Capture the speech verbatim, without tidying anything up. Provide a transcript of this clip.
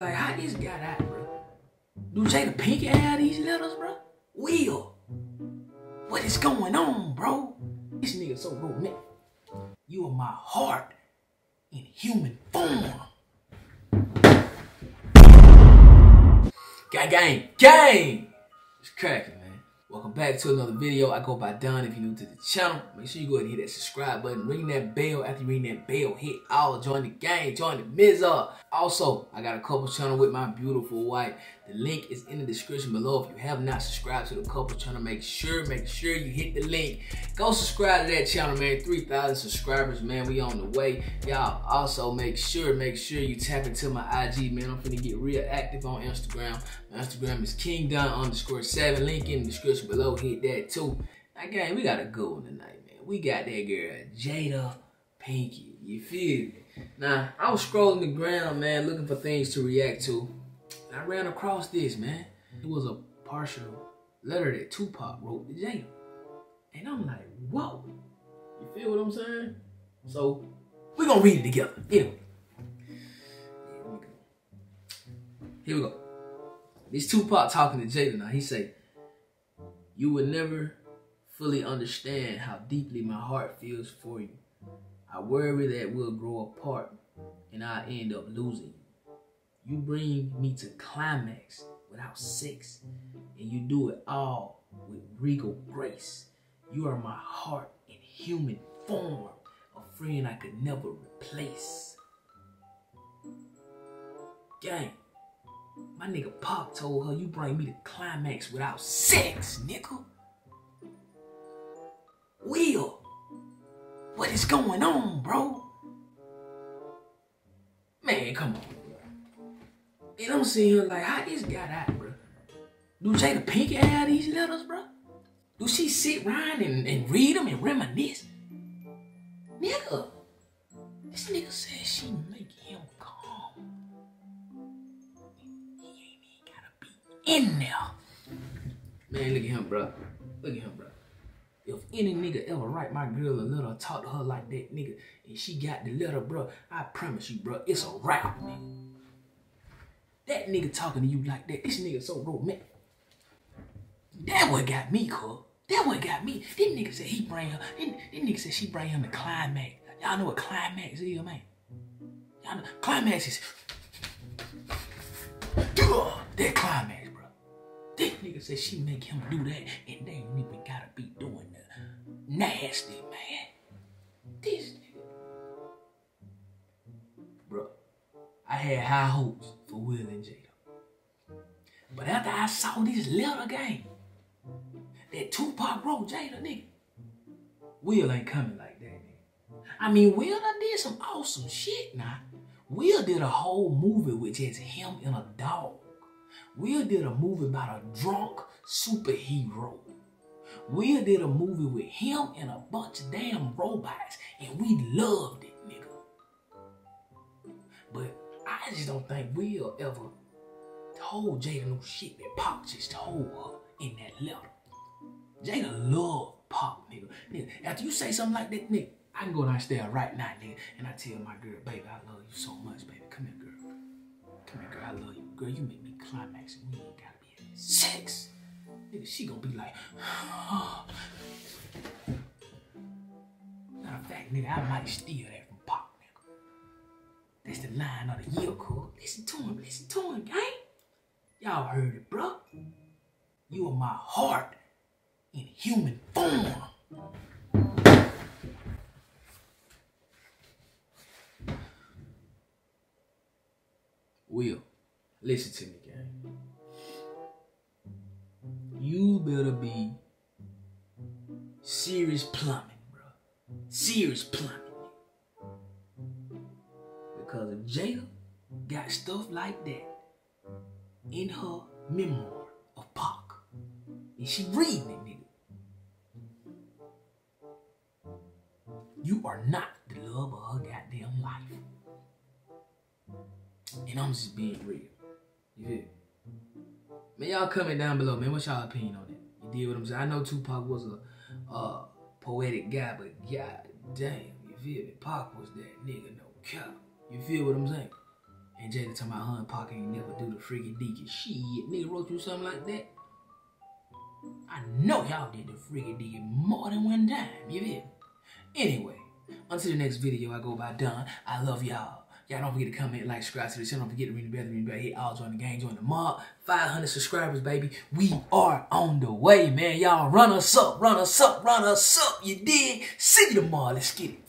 Like, how this got out, bro? Do Jada Pinkett have these letters, bro? Will, what is going on, bro? This nigga so romantic. You are my heart in human form. Gang, gang, gang! It's cracking, man. Welcome back to another video. I go by Don. If you're new to the channel, make sure you go ahead and hit that subscribe button. Ring that bell. After you ring that bell, hit all. Join the gang. Join the Miz up. Also, I got a couple channel with my beautiful wife. The link is in the description below. If you have not subscribed to the couple channel, make sure, make sure you hit the link. Go subscribe to that channel, man. three thousand subscribers, man. We on the way. Y'all also make sure, make sure you tap into my I G, man. I'm finna get real active on Instagram. My Instagram is kingdon underscore seven. Link in the description below, hit that too. Now, gang, we got a good one tonight, man. We got that girl, Jada Pinkett. You feel me? Now, I was scrolling the ground, man, looking for things to react to. And I ran across this, man. It was a partial letter that Tupac wrote to Jada. And I'm like, whoa. You feel what I'm saying? So, we're gonna read it together. Anyway. Here we go. This Tupac talking to Jada now. He say, "You will never fully understand how deeply my heart feels for you. I worry that we'll grow apart and I'll end up losing you. You bring me to climax without sex, and you do it all with regal grace. You are my heart in human form, a friend I could never replace." Gang. My nigga Pop told her, "You bring me to climax without sex, nigga." Will, what is going on, bro? Man, come on, bro. And I'm seeing her like, how this got out, bro? Do Jada Pinkett have these letters, bro? Do she sit around and, and read them and reminisce? Nigga, this nigga said she make him calm. In there. Man, look at him, bro. Look at him, bro. If any nigga ever write my girl a letter or talk to her like that, nigga, and she got the letter, bro, I promise you, bro, it's a wrap, nigga. That nigga talking to you like that, this nigga so romantic. That what got me, cuz. That what got me. This nigga said he bring her, this, this nigga said she bring him to climax. Y'all know what climax is, man? Y'all know, climax is, that climax. This nigga said she make him do that, and they ain't even gotta be doing that. Nasty, man. This nigga. Bro, I had high hopes for Will and Jada. But after I saw this letter, gang, that Tupac wrote Jada, nigga, Will ain't coming like that, nigga. I mean, Will done did some awesome shit now. Will did a whole movie with just him and a dog. Will did a movie about a drunk superhero. Will did a movie with him and a bunch of damn robots, and we loved it, nigga. But I just don't think Will ever told Jada no shit that Pop just told her in that letter. Jada loved Pop, nigga. nigga. After you say something like that, nigga, I can go downstairs right now, nigga, and I tell my girl, "Baby, I love you so much, baby. Come here, girl. Come here, girl. I love you. Girl, you make me climax and we ain't gotta be having sex." Nigga, she gonna be like, oh. Matter of fact, nigga, I might steal that from Pop, nigga. That's the line of the year, cool. Listen to him, listen to him, gang. Y'all heard it, bro. You are my heart in human form. Will, listen to me, gang. You better be serious plumbing, bro. Serious plumbing. Because if Jada got stuff like that in her memoir of Pac, and she reading it, nigga, you are not the love of her goddamn life. And I'm just being real. You feel me? Man, y'all comment down below, man. What's y'all opinion on that? You did what I'm saying? I know Tupac was a uh, poetic guy, but god damn, you feel me? Pac was that nigga, no cap. You feel what I'm saying? And Jada talking about her and Pac ain't never do the freaking deacon. Shit, nigga wrote you something like that? I know y'all did the freaking deacon more than one time, you feel me? Anyway, until the next video, I go by done. I love y'all. Y'all don't forget to comment, like, subscribe to the channel. Don't forget to ring the bell, ring the bell, hit all, join the gang, join the mob. five hundred subscribers, baby. We are on the way, man. Y'all run us up, run us up, run us up. You dig? See you tomorrow. Let's get it.